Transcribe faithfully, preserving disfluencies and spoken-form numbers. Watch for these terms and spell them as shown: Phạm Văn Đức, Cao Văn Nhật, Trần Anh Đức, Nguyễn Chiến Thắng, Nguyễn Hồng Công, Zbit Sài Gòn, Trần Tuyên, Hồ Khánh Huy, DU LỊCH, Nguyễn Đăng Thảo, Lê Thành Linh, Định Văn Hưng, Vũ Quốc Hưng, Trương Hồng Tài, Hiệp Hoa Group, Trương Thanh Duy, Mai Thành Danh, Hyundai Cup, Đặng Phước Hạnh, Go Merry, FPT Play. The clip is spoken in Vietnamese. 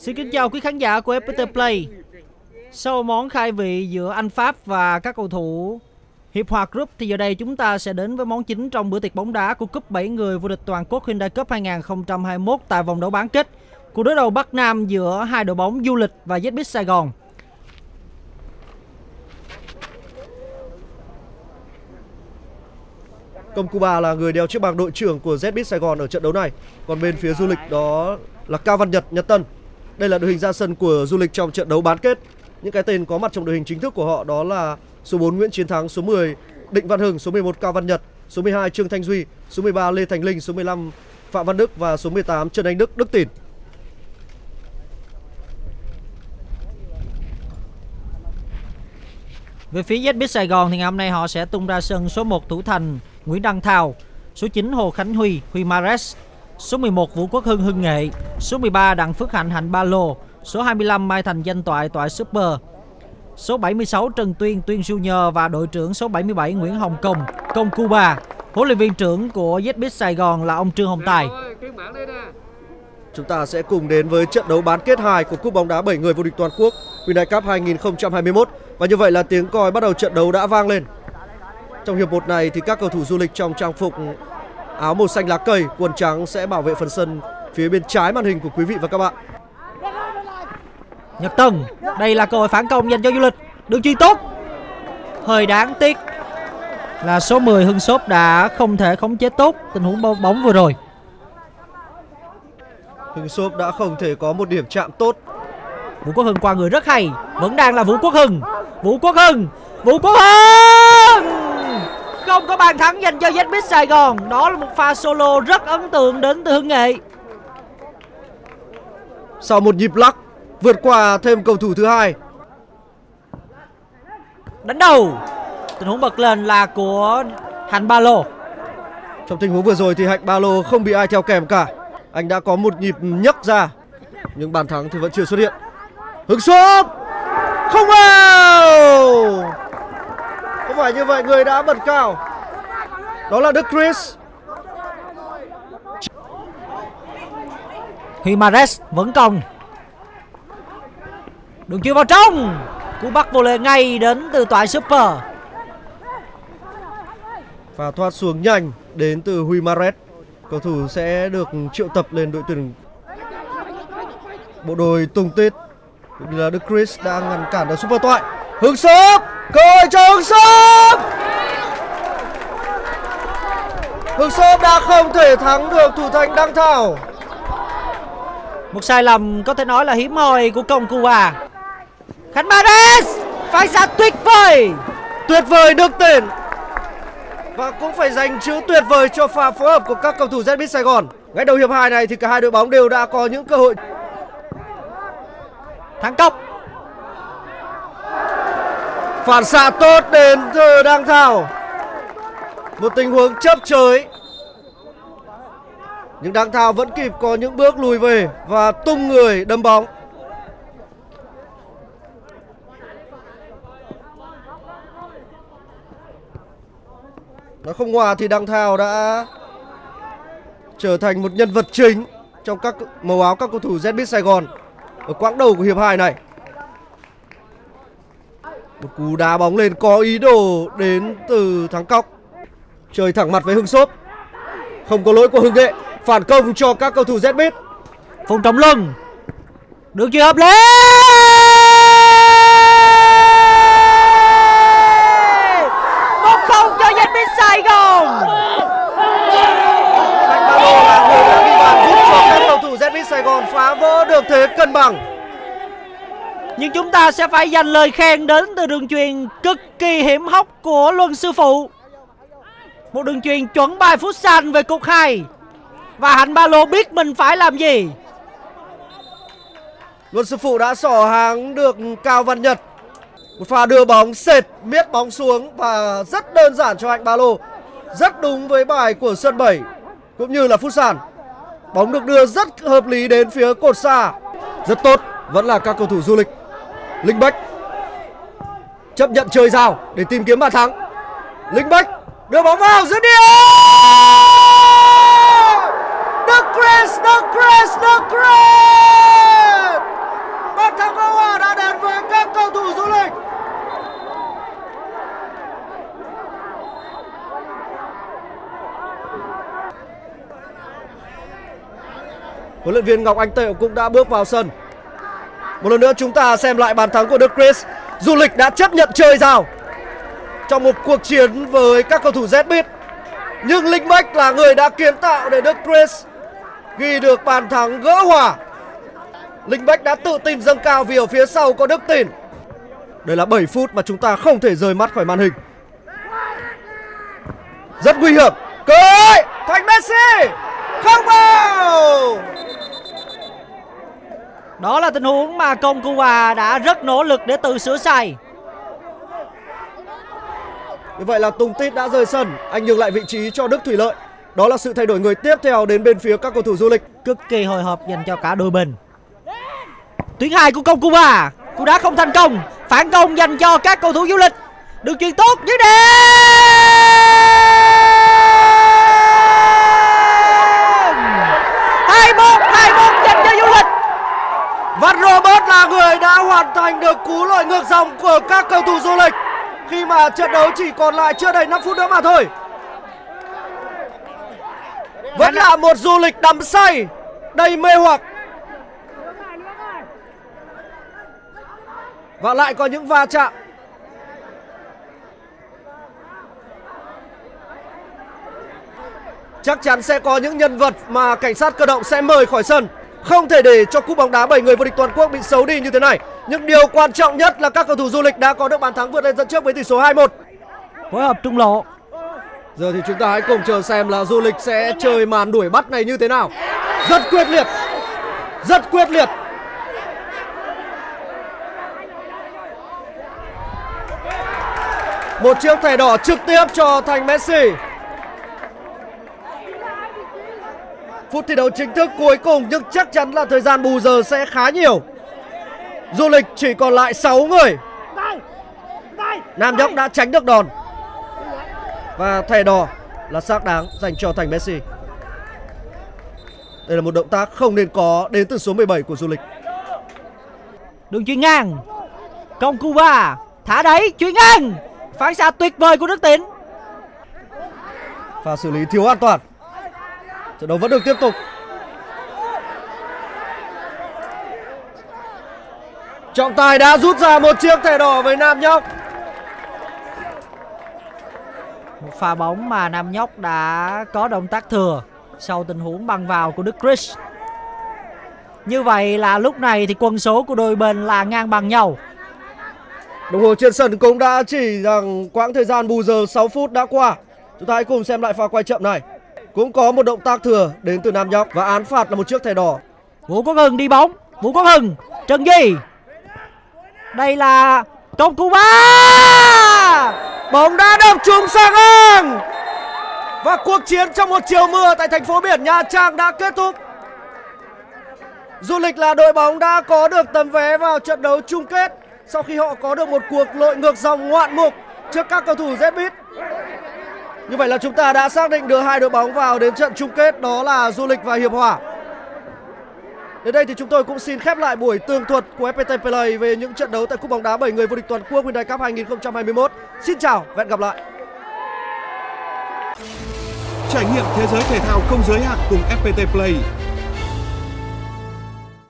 Xin kính chào quý khán giả của ép pê tê Play. Sau món khai vị giữa Anh Pháp và các cầu thủ Hiệp Hoa Group thì giờ đây chúng ta sẽ đến với món chính trong bữa tiệc bóng đá của cúp bảy người vô địch toàn quốc Hyundai Cup hai nghìn không trăm hai mươi mốt tại vòng đấu bán kết. Cuộc đối đầu Bắc Nam giữa hai đội bóng Du Lịch và Zbit Sài Gòn. Công Cuba là người đeo chiếc bạc đội trưởng của Zbit Sài Gòn ở trận đấu này. Còn bên phía Du Lịch đó là Cao Văn Nhật, Nhật Tân. Đây là đội hình ra sân của Du Lịch trong trận đấu bán kết. Những cái tên có mặt trong đội hình chính thức của họ đó là số bốn Nguyễn Chiến Thắng, số mười Định Văn Hưng, số mười một Cao Văn Nhật, số mười hai Trương Thanh Duy, số mười ba Lê Thành Linh, số mười lăm Phạm Văn Đức và số mười tám Trần Anh Đức, Đức Tỉn. Về phía Zbit Sài Gòn thì ngày hôm nay họ sẽ tung ra sân số một Thủ Thành Nguyễn Đăng Thảo, số chín Hồ Khánh Huy, Huy Mares, số mười một Vũ Quốc Hưng, Hưng Nghệ, số mười ba Đặng Phước Hạnh, Hạnh Ba Lô, số hai mươi lăm Mai Thành Danh, Toại, Toại Super, số bảy mươi sáu Trần Tuyên, Tuyên Junior và đội trưởng số bảy mươi bảy Nguyễn Hồng Công, Công Cuba. Huấn luyện viên trưởng của Zbit Sài Gòn là ông Trương Hồng Tài. Chúng ta sẽ cùng đến với trận đấu bán kết hai của cúp bóng đá bảy người vô địch toàn quốc United Cup hai nghìn không trăm hai mươi mốt. Và như vậy là tiếng còi bắt đầu trận đấu đã vang lên. Trong hiệp một này thì các cầu thủ Du Lịch trong trang phục áo màu xanh lá cây, quần trắng sẽ bảo vệ phần sân phía bên trái màn hình của quý vị và các bạn. Nhật Tân, đây là cơ hội phản công dành cho Du Lịch. Đường chuyền tốt. Hơi đáng tiếc là số mười Hưng Sốp đã không thể khống chế tốt tình huống bóng vừa rồi. Hưng Sốp đã không thể có một điểm chạm tốt. Vũ Quốc Hưng qua người rất hay. Vẫn đang là Vũ Quốc Hưng. Vũ Quốc Hưng. Vũ Quốc Hưng. Không có bàn thắng dành cho Zbit Sài Gòn. Đó là một pha solo rất ấn tượng đến từ Hưng Nghệ. Sau một nhịp lắc, vượt qua thêm cầu thủ thứ hai. Đánh đầu. Tình huống bật lên là của Hạnh Ba Lô. Trong tình huống vừa rồi thì Hạnh Ba Lô không bị ai theo kèm cả. Anh đã có một nhịp nhấc ra, nhưng bàn thắng thì vẫn chưa xuất hiện. Hưng Sốp không vào. Không phải như vậy, người đã bật cao đó là Đức Chris. Himares vẫn còn. Đường chuyền vào trong. Cú bắt vô lề ngay đến từ Toại Super. Và thoát xuống nhanh đến từ Huy Maret. Cầu thủ sẽ được triệu tập lên đội tuyển. Bộ đội tung tít cũng như là Đức Chris đang ngăn cản ở Super Toại. Hưng Sốp, cơ hội cho Hưng Sốp. Hưng Sốp đã không thể thắng được thủ thành Đăng Thảo. Một sai lầm có thể nói là hiếm hoi của Công Cuba. Khánh Mares phải ra tuyệt vời. Tuyệt vời Đức Tỉn. Và cũng phải dành chữ tuyệt vời cho pha phối hợp của các cầu thủ Zbit Sài Gòn. Ngay đầu hiệp hai này thì cả hai đội bóng đều đã có những cơ hội. Thắng cốc. Phản xạ tốt đến từ Đăng Thảo. Một tình huống chấp chới, nhưng Đăng Thảo vẫn kịp có những bước lùi về và tung người đâm bóng. Nó không hòa thì Đăng Thảo đã trở thành một nhân vật chính trong các màu áo các cầu thủ Zbit Sài Gòn ở quãng đầu của hiệp hai này. Một cú đá bóng lên có ý đồ đến từ Thắng Cóc. Chơi thẳng mặt với Hưng Sốp. Không có lỗi của Hưng Nghệ. Phản công cho các cầu thủ Zbit. Phùng trống lưng. Đường chuyền hợp lý. một không cho Zbit Sài Gòn. Anh Ba Lô là người đã ghi bàn giúp cho các cầu thủ Zbit Sài Gòn phá vỡ được thế cân bằng. Nhưng chúng ta sẽ phải dành lời khen đến từ đường chuyền cực kỳ hiểm hóc của Luân sư phụ. Một đường chuyền chuẩn bài phút sàn về cột hai. Và Hạnh Ba Lô biết mình phải làm gì. Luân sư phụ đã xỏ hàng được Cao Văn Nhật. Một pha đưa bóng sệt, miết bóng xuống và rất đơn giản cho Hạnh Ba Lô. Rất đúng với bài của sân bảy cũng như là phút sàn. Bóng được đưa rất hợp lý đến phía cột xa. Rất tốt, vẫn là các cầu thủ Du Lịch. Linh Bách chấp nhận chơi rào để tìm kiếm bàn thắng. Linh Bách đưa bóng vào giữa địa. Đức Chris, Đức Chris, Đức Chris. Huấn luyện viên Ngọc Anh Tệu cũng đã bước vào sân. Một lần nữa chúng ta xem lại bàn thắng của Đức Chris. Du Lịch đã chấp nhận chơi rào trong một cuộc chiến với các cầu thủ Zbit, nhưng Linh Bách là người đã kiến tạo để Đức Chris ghi được bàn thắng gỡ hòa. Linh Bách đã tự tin dâng cao vì ở phía sau có Đức Tin. Đây là bảy phút mà chúng ta không thể rời mắt khỏi màn hình. Rất nguy hiểm. Cơi Thành Messi không vào. Đó là tình huống mà Công Cu Hòa đã rất nỗ lực để tự sửa sai. Như vậy là Tùng Tít đã rời sân, anh nhường lại vị trí cho Đức Thủy Lợi. Đó là sự thay đổi người tiếp theo đến bên phía các cầu thủ Du Lịch. Cực kỳ hồi hộp dành cho cả đôi bên. Tuyến hai của Công Cu Hòa, cú đá không thành công. Phản công dành cho các cầu thủ Du Lịch. Được chuyền tốt dưới đệm. hai một, hai một dành cho Du Lịch. Và Robert là người đã hoàn thành được cú lội ngược dòng của các cầu thủ Du Lịch khi mà trận đấu chỉ còn lại chưa đầy năm phút nữa mà thôi. Vẫn là một Du Lịch đắm say, đầy mê hoặc. Và lại có những va chạm. Chắc chắn sẽ có những nhân vật mà cảnh sát cơ động sẽ mời khỏi sân. Không thể để cho cúp bóng đá bảy người vô địch toàn quốc bị xấu đi như thế này. Nhưng điều quan trọng nhất là các cầu thủ Du Lịch đã có được bàn thắng vượt lên dẫn trước với tỷ số hai một. Phối hợp trung lộ. Giờ thì chúng ta hãy cùng chờ xem là Du Lịch sẽ chơi màn đuổi bắt này như thế nào. Rất quyết liệt. Rất quyết liệt. Một chiếc thẻ đỏ trực tiếp cho Thành Messi. Phút thi đấu chính thức cuối cùng nhưng chắc chắn là thời gian bù giờ sẽ khá nhiều. Du Lịch chỉ còn lại sáu người. Nam Nhóc đã tránh được đòn. Và thẻ đỏ là xác đáng dành cho Thành Messi. Đây là một động tác không nên có đến từ số mười bảy của Du Lịch. Đường chuyền ngang. Công Cu Hòa thả đẩy chuyền ngang. Phán xạ tuyệt vời của Đức Tiến. Pha xử lý thiếu an toàn. Trận đấu vẫn được tiếp tục. Trọng tài đã rút ra một chiếc thẻ đỏ với Nam Nhóc. Một pha bóng mà Nam Nhóc đã có động tác thừa sau tình huống băng vào của Đức Chris. Như vậy là lúc này thì quân số của đôi bên là ngang bằng nhau. Đồng hồ trên sân cũng đã chỉ rằng quãng thời gian bù giờ sáu phút đã qua. Chúng ta hãy cùng xem lại pha quay chậm này. Cũng có một động tác thừa đến từ Nam Nhóc và án phạt là một chiếc thẻ đỏ. Vũ Quốc Hưng đi bóng. Vũ Quốc Hưng, Trần Duy. Đây là Công Cu Hòa. Bóng đã đập trúng sang ngang. Và cuộc chiến trong một chiều mưa tại thành phố biển Nha Trang đã kết thúc. Du Lịch là đội bóng đã có được tấm vé vào trận đấu chung kết sau khi họ có được một cuộc lội ngược dòng ngoạn mục trước các cầu thủ Zbit. Như vậy là chúng ta đã xác định được hai đội bóng vào đến trận chung kết, đó là Du Lịch và Hiệp Hòa. Đến đây thì chúng tôi cũng xin khép lại buổi tường thuật của ép pê tê Play về những trận đấu tại cúp bóng đá bảy người vô địch toàn quốc Hyundai Cup hai không hai mốt. Xin chào và hẹn gặp lại. Trải nghiệm thế giới thể thao không giới hạn cùng ép pê tê Play.